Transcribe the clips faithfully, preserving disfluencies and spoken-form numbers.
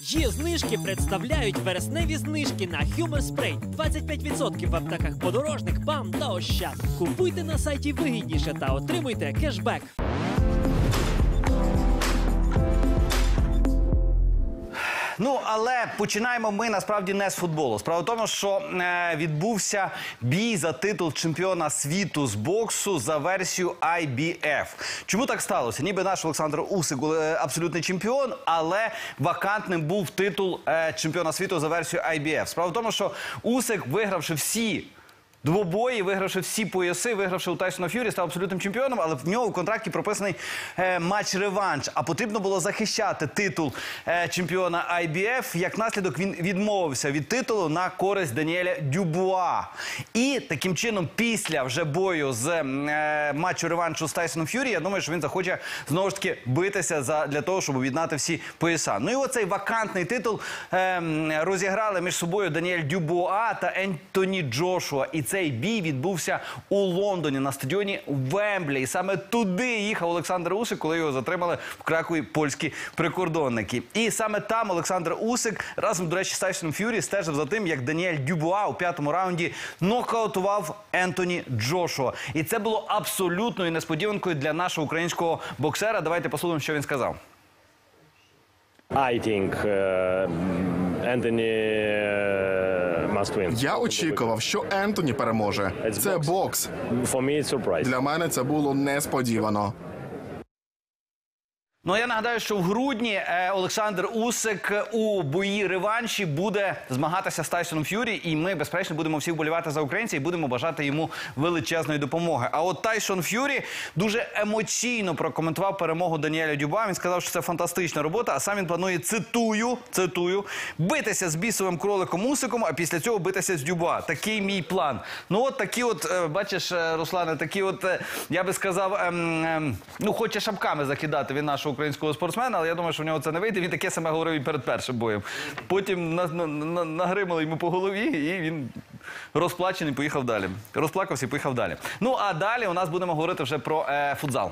Жі-знижки представляють вересневі знижки на Humor Spray. двадцять п'ять відсотків в аптеках «Подорожник», «Бам» та «Ощад». Купуйте на сайті вигідніше та отримуйте кешбек. Ну, але починаємо ми, насправді, не з футболу. Справа в тому, що е, відбувся бій за титул чемпіона світу з боксу за версією ай бі еф. Чому так сталося? Ніби наш Олександр Усик е, абсолютний чемпіон, але вакантним був титул е, чемпіона світу за версією ай бі еф. Справа в тому, що Усик, вигравши всі двобої, вигравши всі пояси, вигравши у Тайсона Ф'юрі, став абсолютним чемпіоном, але в нього в контракті прописаний е, матч-реванш. А потрібно було захищати титул е, чемпіона ай бі еф. Як наслідок, він відмовився від титулу на користь Даніеля Дюбуа. І таким чином, після вже бою з е, матчу-реваншу з Тайсоном Ф'юрі, я думаю, що він захоче знову ж таки битися за, для того, щоб об'єднати всі пояса. Ну і оцей вакантний титул е, розіграли між собою Даніель Дюбуа та Ентоні Джошуа. І цей бій відбувся у Лондоні на стадіоні Вемблі. І саме туди їхав Олександр Усик, коли його затримали в Кракові польські прикордонники. І саме там Олександр Усик разом, до речі, з Тайсоном Ф'юрі стежив за тим, як Даніель Дюбуа у п'ятому раунді нокаутував Ентоні Джошуа. І це було абсолютною несподіванкою для нашого українського боксера. Давайте послухаємо, що він сказав. I think, uh, Anthony... Я очікував, що Ентоні переможе. Це бокс. Для мене це було несподівано. Ну, я нагадаю, що в грудні е, Олександр Усик у бої-реванші буде змагатися з Тайсоном Ф'юрі, і ми, безперечно, будемо всіх болівати за українця і будемо бажати йому величезної допомоги. А от Тайсон Ф'юрі дуже емоційно прокоментував перемогу Даніеля Дюбуа. Він сказав, що це фантастична робота, а сам він планує, цитую, цитую, битися з бісовим кроликом Усиком, а після цього битися з Дюбуа. Такий мій план. Ну, от такі от, е, бачиш, Руслане, такі от, е, я би сказав, е, е, ну, хоче шапками закидати він нашого українського спортсмена, але я думаю, що в нього це не вийде. Він таке саме говорив і перед першим боєм. Потім на, на, на, нагримали йому по голові, і він розплачений, поїхав далі. Розплакався і поїхав далі. Ну, а далі у нас будемо говорити вже про е, футзал.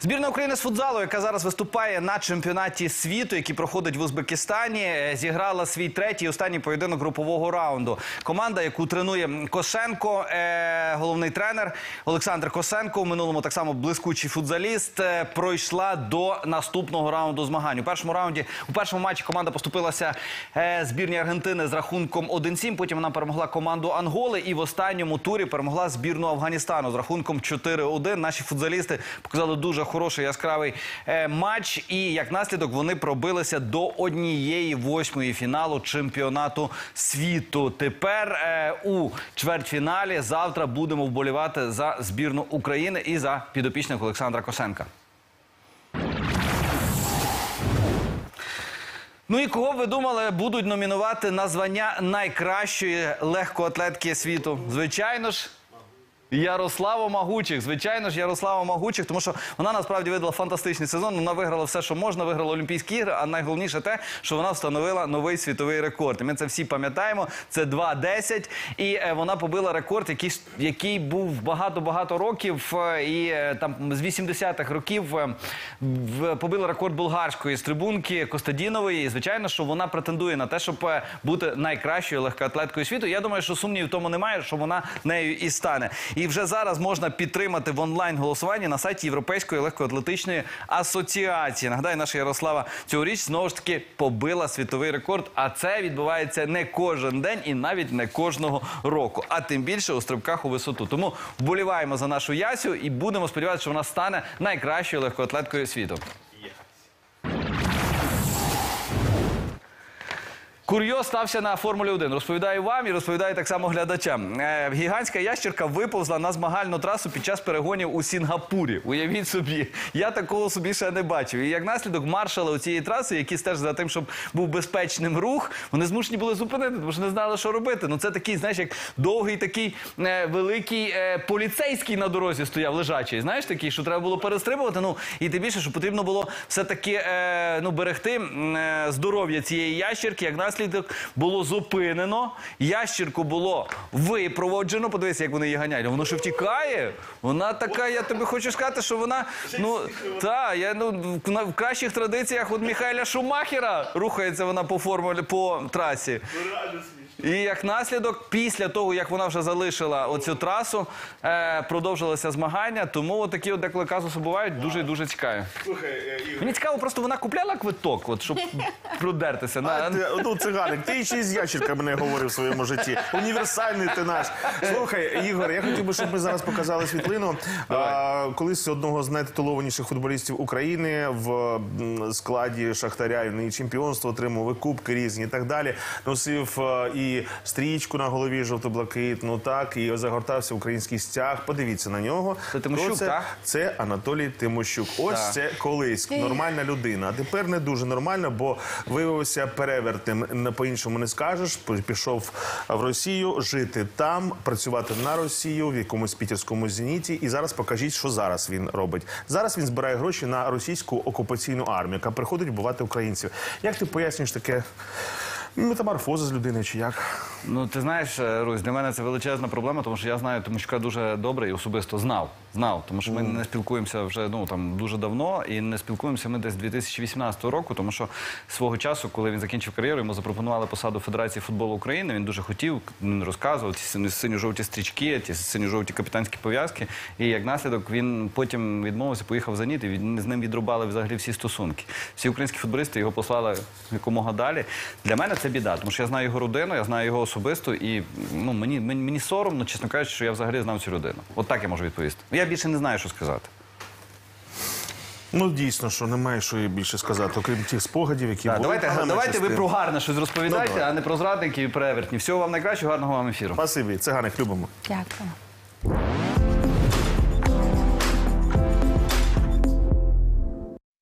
Збірна України з футзалу, яка зараз виступає на чемпіонаті світу, який проходить в Узбекистані, зіграла свій третій і останній поєдинок групового раунду. Команда, яку тренує Косенко, головний тренер Олександр Косенко, в минулому так само блискучий футзаліст, пройшла до наступного раунду змагань. У першому раунді, у першому матчі команда поступилася збірній Аргентини з рахунком один сім, потім вона перемогла команду Анголи і в останньому турі перемогла збірну Афганістану з рахунком чотири один. Наші футзалісти показали дуже хороший, яскравий е, матч, і як наслідок вони пробилися до однієї восьмої фіналу чемпіонату світу. Тепер е, у чвертьфіналі завтра будемо вболівати за збірну України і за підопічних Олександра Косенка. Ну і кого б ви думали, будуть номінувати на звання найкращої легкоатлетки світу? Звичайно ж, Ярослава Магучіх. Звичайно ж, Ярослава Магучіх, тому що вона насправді видала фантастичний сезон, вона виграла все, що можна, виграла Олімпійські ігри, а найголовніше те, що вона встановила новий світовий рекорд. І ми це всі пам'ятаємо, це два десять, і вона побила рекорд, який, який був багато-багато років, і там з вісімдесятих років побила рекорд болгарської стрибунки Костадінової, і звичайно, що вона претендує на те, щоб бути найкращою легкоатлеткою світу. Я думаю, що сумнівів в тому немає, що вона нею і стане. І вже зараз можна підтримати в онлайн-голосуванні на сайті Європейської легкоатлетичної асоціації. Нагадаю, наша Ярослава цьогоріч знову ж таки побила світовий рекорд, а це відбувається не кожен день і навіть не кожного року, а тим більше у стрибках у висоту. Тому вболіваємо за нашу Ясю і будемо сподіватися, що вона стане найкращою легкоатлеткою світу. Курйоз стався на Формулі один. Розповідаю вам і розповідаю так само глядачам. Е, гігантська ящерка виповзла на змагальну трасу під час перегонів у Сінгапурі. Уявіть собі, я такого собі ще не бачив. І як наслідок маршали у цієї траси, які стежать за тим, щоб був безпечним рух, вони змушені були зупинити, тому що не знали, що робити. Ну це такий, знаєш, як довгий такий е, великий е, поліцейський на дорозі стояв, лежачий. Знаєш, такий, що треба було перестрибувати. Ну і тим більше, що потрібно було все-таки е, ну, берегти е, здоров'я цієї ящерки. Як наслідок, наслідок було зупинено, ящірку було випроводжено. Подивись, як вони її ганяють. Воно що втікає? Вона така, я тобі хочу сказати, що вона, ну, та, я, ну, в кращих традиціях від Міхаеля Шумахера рухається вона по формулі, по трасі. І як наслідок, після того, як вона вже залишила оцю трасу, е, продовжилися змагання, тому отакі от деколи казуси бувають дуже-дуже цікаві. Слухай, Ігор. Мені цікаво, просто вона купляла квиток, от, щоб продертися. А, ти, ну, Циганик, ти ще й з ящерками не говорив в своєму житті. Універсальний ти наш. Слухай, Ігор, я хотів би, щоб ми зараз показали світлину. А, колись одного з найтитулованіших футболістів України в складі Шахтаря, і чемпіонство отримували, кубки різні і так далі. Носив і І стрічку на голові жовто-блакитну, так, і загортався український стяг. Подивіться на нього. Це Тимощук, це, так? Це Анатолій Тимощук. Ось так. Це колись нормальна людина. А тепер не дуже нормальна, бо виявився перевертим. По-іншому не скажеш. Пішов в Росію жити там, працювати на Росію в якомусь пітерському «Зеніті». І зараз покажіть, що зараз він робить. Зараз він збирає гроші на російську окупаційну армію, яка приходить вбивати українців. Як ти пояснюєш таке... метаморфоза з людини чи як? Ну, ти знаєш, Русь, для мене це величезна проблема, тому що я знаю Тимощука дуже добре і особисто знав. Знав, тому що ми не спілкуємося вже, ну, там, дуже давно, і не спілкуємося ми десь дві тисячі вісімнадцятого року, тому що свого часу, коли він закінчив кар'єру, йому запропонували посаду Федерації футболу України, він дуже хотів, він розказував, ті синьо-жовті стрічки, ті синьо-жовті капітанські пов'язки, і як наслідок він потім відмовився, поїхав в «Зеніт», і з ним відрубали взагалі всі стосунки. Всі українські футболісти його послали якомога далі. Для мене це біда, тому що я знаю його родину, я знаю його особисто, і, ну, мені, мені, мені соромно, чесно кажучи, що я взагалі знав цю людину. От так я можу відповісти. Я більше не знаю, що сказати. Ну, дійсно, що немає, що і більше сказати, окрім тих спогадів, які так, були. Давайте, давайте ви про гарне щось розповідайте, ну, а не про зрадників і перевертні. Всього вам найкращого, гарного вам ефіру. Спасибі, Циганик, любимо. Дякую.